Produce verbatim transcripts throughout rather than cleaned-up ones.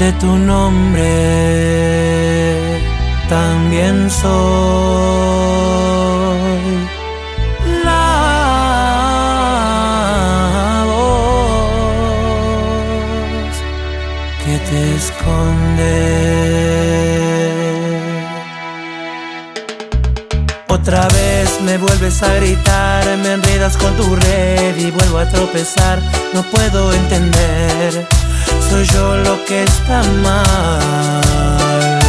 de tu nombre también soy la voz que te esconde. Otra vez me vuelves a gritar, me enredas con tu red y vuelvo a tropezar. No puedo entender, soy yo lo que está mal.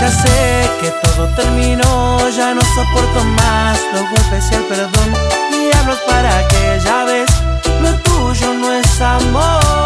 Ya sé que todo terminó, ya no soporto más los golpes y el perdón. Diablos, ¿para qué? Ya ves, lo tuyo no es amor.